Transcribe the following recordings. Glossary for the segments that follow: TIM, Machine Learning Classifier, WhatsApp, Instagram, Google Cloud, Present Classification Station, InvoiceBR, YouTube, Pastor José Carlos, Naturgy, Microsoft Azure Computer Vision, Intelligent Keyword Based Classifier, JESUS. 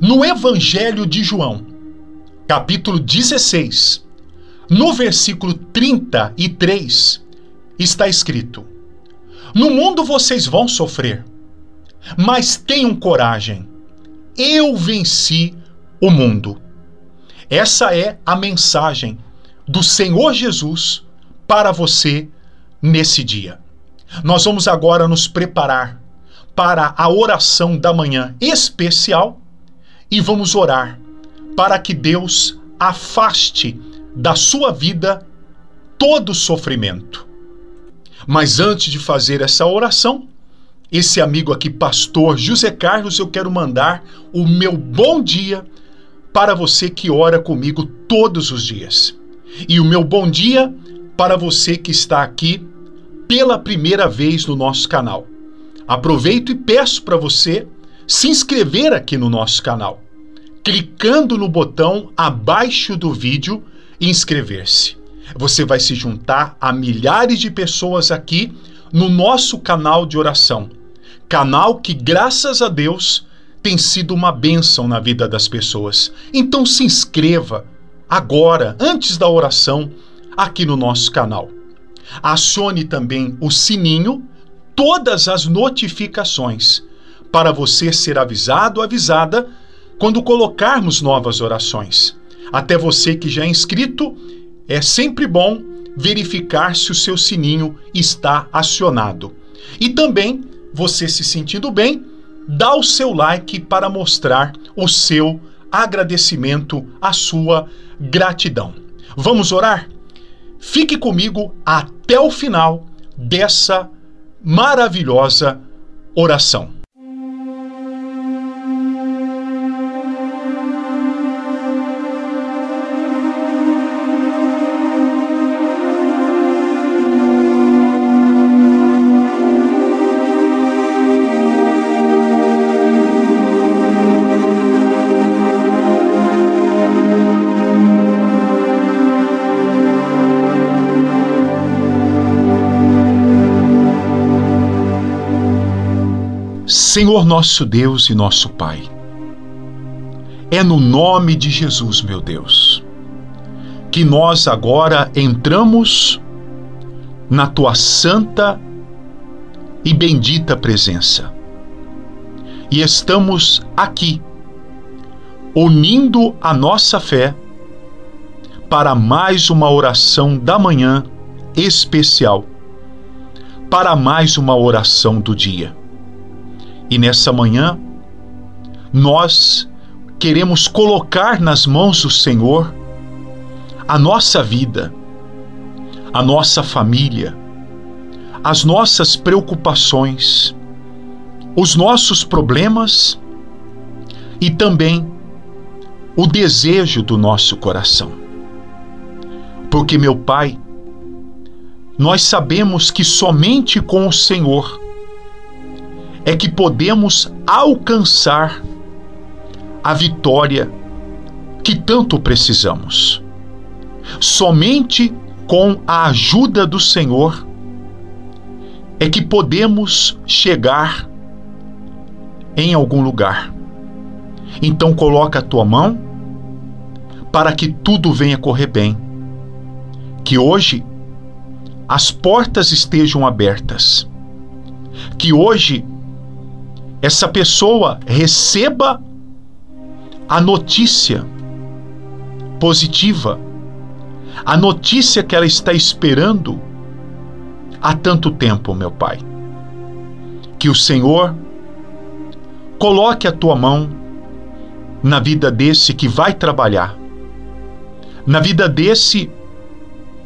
no Evangelho de João, capítulo 16, no versículo 33, está escrito: "No mundo vocês vão sofrer, mas tenham coragem, eu venci o mundo." Essa é a mensagem do Senhor Jesus para você nesse dia. Nós vamos agora nos preparar para a oração da manhã especial e vamos orar para que Deus afaste da sua vida todo sofrimento. Mas antes de fazer essa oração, esse amigo aqui, Pastor José Carlos, eu quero mandar o meu bom dia para você que ora comigo todos os dias. E o meu bom dia para você que está aqui pela primeira vez no nosso canal. Aproveito e peço para você se inscrever aqui no nosso canal, clicando no botão abaixo do vídeo inscrever-se. Você vai se juntar a milhares de pessoas aqui no nosso canal de oração. Canal que, graças a Deus, tem sido uma bênção na vida das pessoas. Então se inscreva agora, antes da oração, aqui no nosso canal. Acione também o sininho, todas as notificações, para você ser avisado ou avisada quando colocarmos novas orações. Até você que já é inscrito, é sempre bom verificar se o seu sininho está acionado. E também, você se sentindo bem, dá o seu like para mostrar o seu agradecimento, a sua gratidão. Vamos orar? Fique comigo até o final dessa oração. Maravilhosa oração. Senhor nosso Deus e nosso Pai, é no nome de Jesus, meu Deus, que nós agora entramos na Tua santa e bendita presença e estamos aqui, unindo a nossa fé para mais uma oração da manhã especial, para mais uma oração do dia. E nessa manhã, nós queremos colocar nas mãos do Senhor a nossa vida, a nossa família, as nossas preocupações, os nossos problemas e também o desejo do nosso coração. Porque, meu Pai, nós sabemos que somente com o Senhor é que podemos alcançar a vitória que tanto precisamos. Somente com a ajuda do Senhor é que podemos chegar em algum lugar. Então coloca a tua mão para que tudo venha correr bem. Que hoje as portas estejam abertas. Que hoje essa pessoa receba a notícia positiva, a notícia que ela está esperando há tanto tempo, meu Pai. Que o Senhor coloque a tua mão na vida desse que vai trabalhar, na vida desse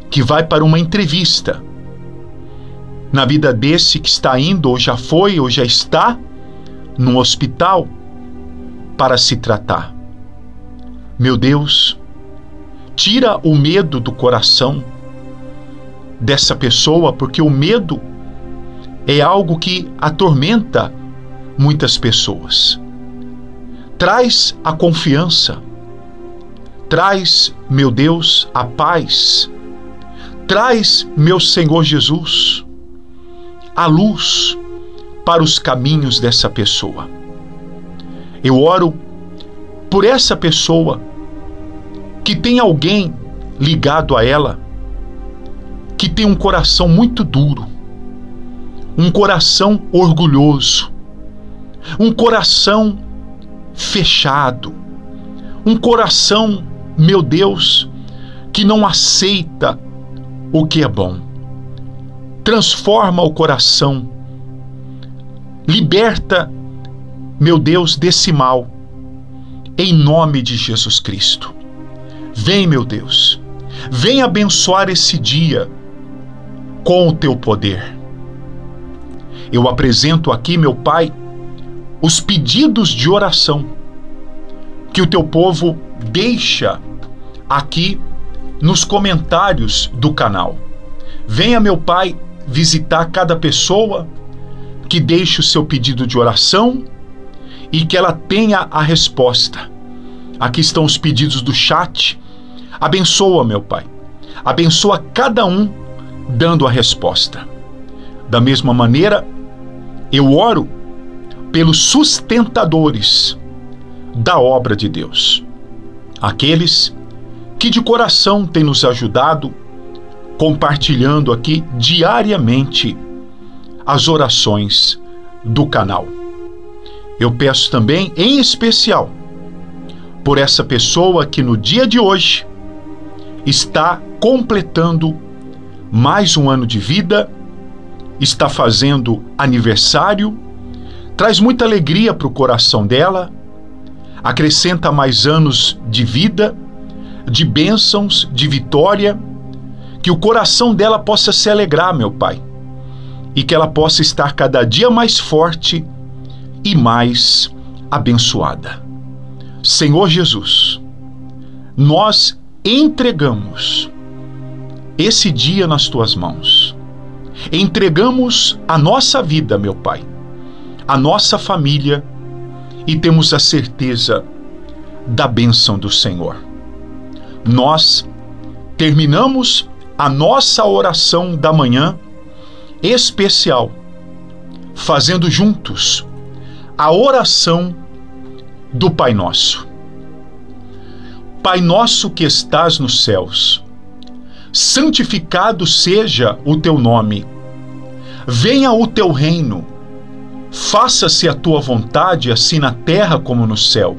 que vai para uma entrevista, na vida desse que está indo, ou já foi, ou já está, num hospital para se tratar. Meu Deus, tira o medo do coração dessa pessoa, porque o medo é algo que atormenta muitas pessoas. Traz a confiança, traz, meu Deus, a paz, traz, meu Senhor Jesus, a luz para os caminhos dessa pessoa. Eu oro por essa pessoa que tem alguém ligado a ela que tem um coração muito duro, um coração orgulhoso, um coração fechado, um coração, meu Deus, que não aceita o que é bom. Transforma o coração, liberta, meu Deus, desse mal, em nome de Jesus Cristo. Vem, meu Deus, vem abençoar esse dia com o teu poder. Eu apresento aqui, meu Pai, os pedidos de oração que o teu povo deixa aqui nos comentários do canal. Venha, meu Pai, visitar cada pessoa que deixe o seu pedido de oração e que ela tenha a resposta. Aqui estão os pedidos do chat. Abençoa, meu Pai. Abençoa cada um dando a resposta. Da mesma maneira, eu oro pelos sustentadores da obra de Deus, aqueles que de coração têm nos ajudado, compartilhando aqui diariamente as orações do canal. Eu peço também, em especial, por essa pessoa que no dia de hoje está completando mais um ano de vida, está fazendo aniversário, traz muita alegria para o coração dela, acrescenta mais anos de vida, de bênçãos, de vitória, que o coração dela possa se alegrar, meu Pai, e que ela possa estar cada dia mais forte e mais abençoada. Senhor Jesus, nós entregamos esse dia nas tuas mãos, entregamos a nossa vida, meu Pai, a nossa família, e temos a certeza da bênção do Senhor. Nós terminamos a nossa oração da manhã especial, fazendo juntos a oração do Pai Nosso. Pai nosso que estás nos céus, santificado seja o teu nome. Venha o teu reino. Faça-se a tua vontade, assim na terra como no céu.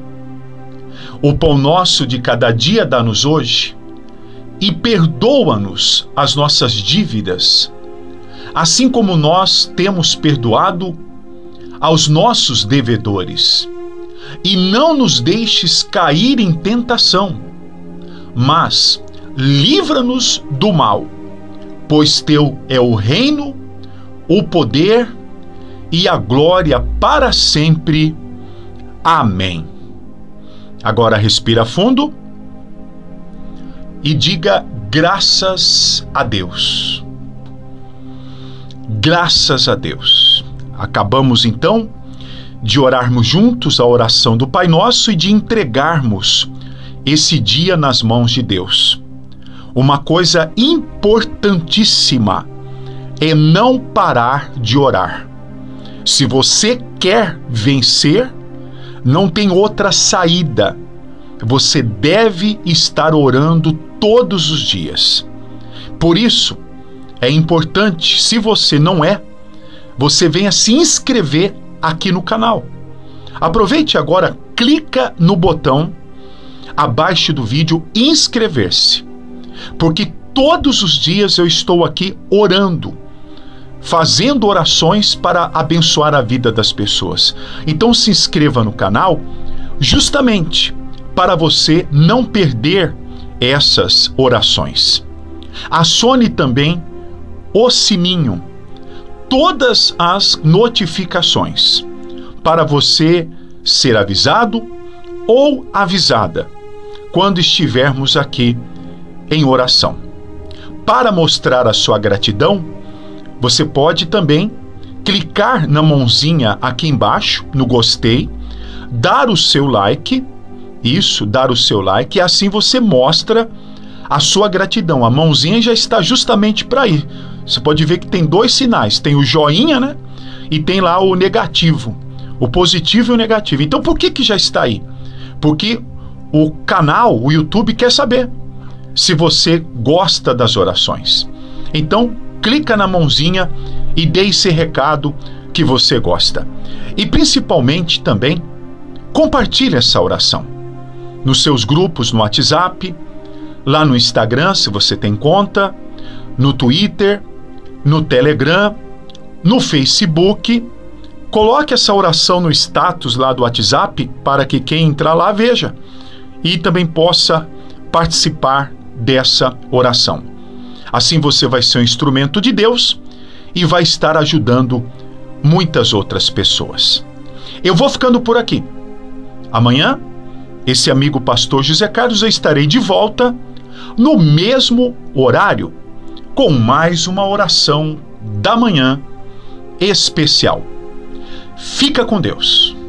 O pão nosso de cada dia dá-nos hoje, e perdoa-nos as nossas dívidas, assim como nós temos perdoado aos nossos devedores. E não nos deixes cair em tentação, mas livra-nos do mal, pois teu é o reino, o poder e a glória para sempre. Amém. Agora respira fundo e diga graças a Deus. Graças a Deus. Acabamos então de orarmos juntos a oração do Pai Nosso e de entregarmos esse dia nas mãos de Deus. Uma coisa importantíssima é não parar de orar. Se você quer vencer, não tem outra saída. Você deve estar orando todos os dias. Por isso, é importante, se você não é, você venha se inscrever aqui no canal. Aproveite agora, clica no botão abaixo do vídeo, inscrever-se. Porque todos os dias eu estou aqui orando, fazendo orações para abençoar a vida das pessoas. Então se inscreva no canal justamente para você não perder essas orações. Acione também o sininho, todas as notificações, para você ser avisado ou avisada quando estivermos aqui em oração. Para mostrar a sua gratidão, você pode também clicar na mãozinha aqui embaixo, no gostei, dar o seu like, isso, dar o seu like, e assim você mostra a sua gratidão. A mãozinha já está justamente para aí. Você pode ver que tem dois sinais, tem o joinha, né? E tem lá o negativo, o positivo e o negativo. Então por que já está aí? porque o canal, o YouTube, quer saber se você gosta das orações. Então, clica na mãozinha e dê esse recado que você gosta. E principalmente também, compartilhe essa oração nos seus grupos, no WhatsApp, lá no Instagram, se você tem conta, no Twitter, no Telegram, no Facebook. Coloque essa oração no status lá do WhatsApp para que quem entrar lá veja e também possa participar dessa oração. Assim você vai ser um instrumento de Deus e vai estar ajudando muitas outras pessoas. Eu vou ficando por aqui. Amanhã, esse amigo pastor José Carlos, eu estarei de volta no mesmo horário com mais uma oração da manhã especial. Fica com Deus.